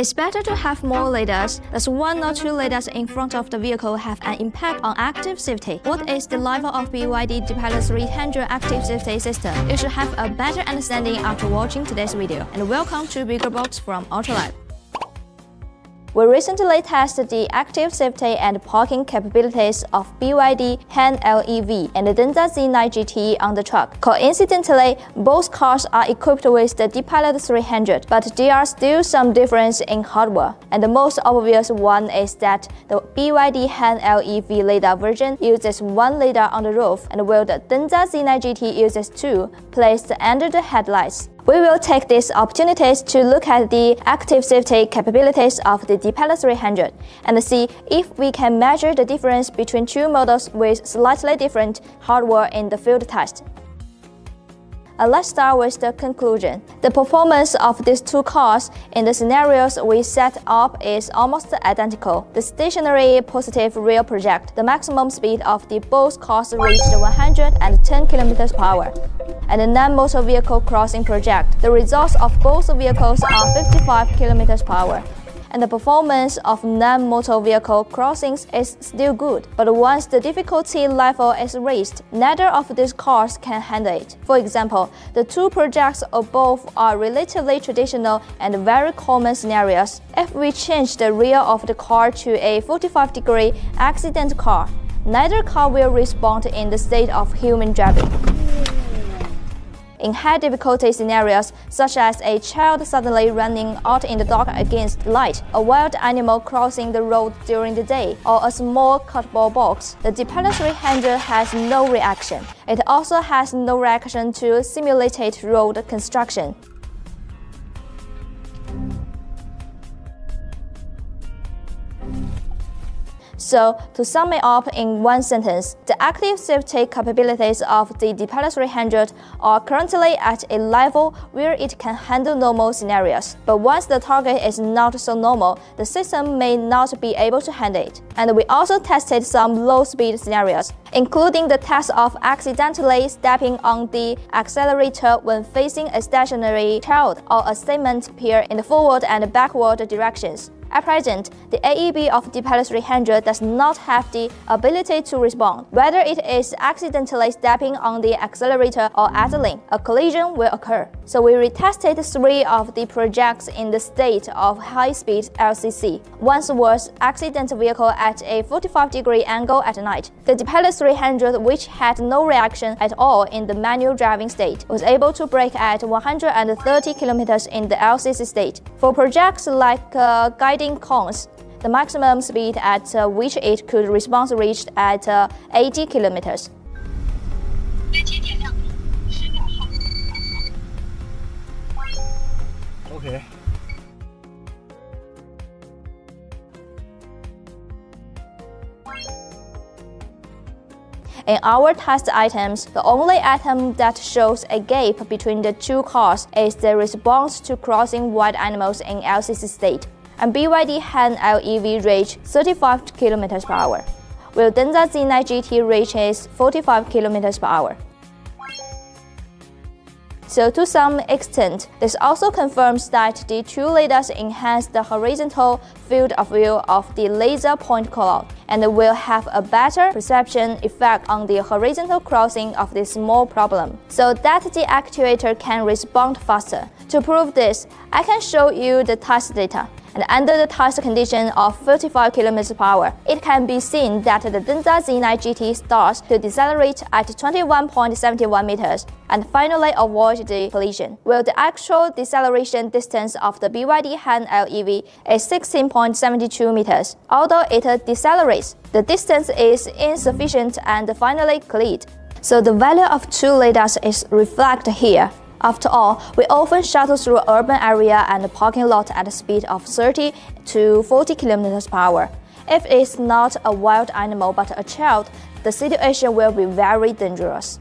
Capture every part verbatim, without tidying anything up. It's better to have more lidars, as one or two lidars in front of the vehicle have an impact on active safety. What is the level of B Y D DIPILOT three hundred active safety system? You should have a better understanding after watching today's video. And welcome to Bigger Box from AutoLab. We recently tested the active safety and parking capabilities of B Y D Han L E V and the DENZA Z nine G T on the track. Coincidentally, both cars are equipped with the DIPILOT three hundred, but there are still some differences in hardware. And the most obvious one is that the B Y D Han L E V lidar version uses one lidar on the roof, and while the DENZA Z nine G T uses two, placed under the headlights. We will take these opportunities to look at the active safety capabilities of the DIPILOT three hundred and see if we can measure the difference between two models with slightly different hardware in the field test. And let's start with the conclusion. The performance of these two cars in the scenarios we set up is almost identical. The stationary positive rear project, the maximum speed of the both cars reached one hundred ten kilometers per hour. And the non-motor vehicle crossing project, the results of both vehicles are fifty-five kilometers per hour. And the performance of non-motor vehicle crossings is still good, but once the difficulty level is raised, neither of these cars can handle it. For example, the two projects above are relatively traditional and very common scenarios. If we change the rear of the car to a forty-five degree accident car, neither car will respond in the state of human driving. In high difficulty scenarios, such as a child suddenly running out in the dark against light, a wild animal crossing the road during the day, or a small cardboard box, the DIPILOT three hundred has no reaction. It also has no reaction to simulated road construction. So, to sum it up in one sentence, the active safety capabilities of the DIPILOT three hundred are currently at a level where it can handle normal scenarios. But once the target is not so normal, the system may not be able to handle it. And we also tested some low-speed scenarios, including the test of accidentally stepping on the accelerator when facing a stationary child or a cement pier in the forward and backward directions. At present, the A E B of DIPILOT three hundred does not have the ability to respond. Whether it is accidentally stepping on the accelerator or idling, a collision will occur. So we retested three of the projects in the state of high-speed L C C. Once was accident vehicle at a forty-five degree angle at night. The DIPILOT three hundred, which had no reaction at all in the manual driving state, was able to brake at one hundred thirty kilometers in the L C C state. For projects like uh, guided cones, the maximum speed at uh, which it could respond reached at uh, eighty kilometers. Okay. In our test items, the only item that shows a gap between the two cars is the response to crossing wild animals in L C C state. And B Y D Han L E V reached thirty-five kilometers per hour, while DENZA Z nine G T reaches forty-five kilometers per hour. So to some extent, this also confirms that the two lidars enhance the horizontal field of view of the laser point cloud and will have a better perception effect on the horizontal crossing of this small problem, so that the actuator can respond faster. To prove this, I can show you the test data. And under the test condition of thirty-five kilometers per hour, it can be seen that the DENZA Z nine G T starts to decelerate at twenty-one point seven one meters and finally avoids the collision, while the actual deceleration distance of the B Y D Han L E V is sixteen point seven two meters. Although it decelerates, the distance is insufficient and finally collides. So the value of two lidars is reflected here. After all, we often shuttle through urban area and parking lot at a speed of thirty to forty kilometers per hour. If it's not a wild animal but a child, the situation will be very dangerous.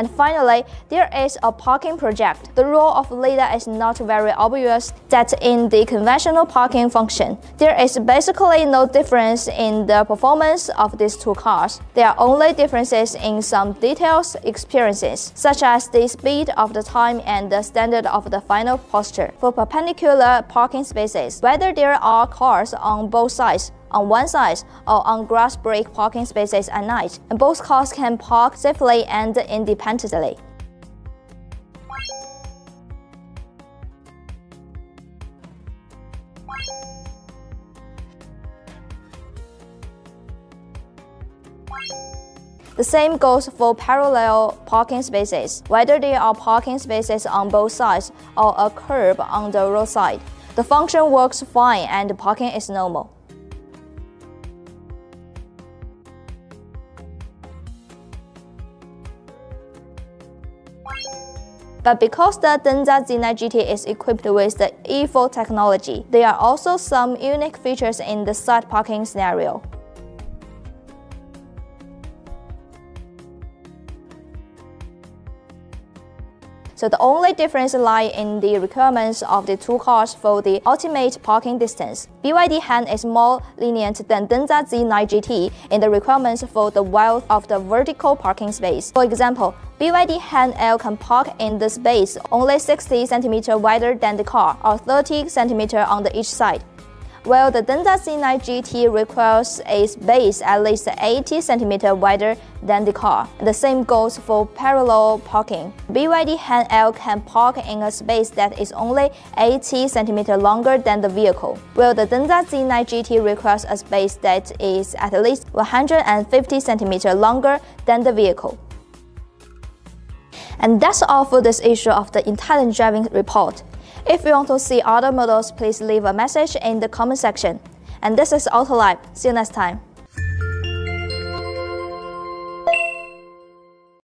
And finally, there is a parking project. The role of lidar is not very obvious that in the conventional parking function. There is basically no difference in the performance of these two cars. There are only differences in some details experiences, such as the speed of the time and the standard of the final posture. For perpendicular parking spaces, whether there are cars on both sides, on one side or on grass break parking spaces at night, and both cars can park safely and independently. The same goes for parallel parking spaces, whether they are parking spaces on both sides or a curb on the roadside. The function works fine and parking is normal. But because the DENZA Z nine G T is equipped with the E V O technology, there are also some unique features in the side parking scenario. So the only difference lies in the requirements of the two cars for the ultimate parking distance. B Y D Han is more lenient than DENZA Z nine G T in the requirements for the width of the vertical parking space. For example, B Y D Han L can park in the space only sixty centimeters wider than the car, or thirty centimeters on the each side, while the DENZA Z nine G T requires a space at least eighty centimeters wider than the car. The same goes for parallel parking. B Y D Han L can park in a space that is only eighty centimeters longer than the vehicle, while the DENZA Z nine G T requires a space that is at least one hundred fifty centimeters longer than the vehicle. And that's all for this issue of the Intelligent Driving Report. If you want to see other models, please leave a message in the comment section. And this is AutoLab. See you next time.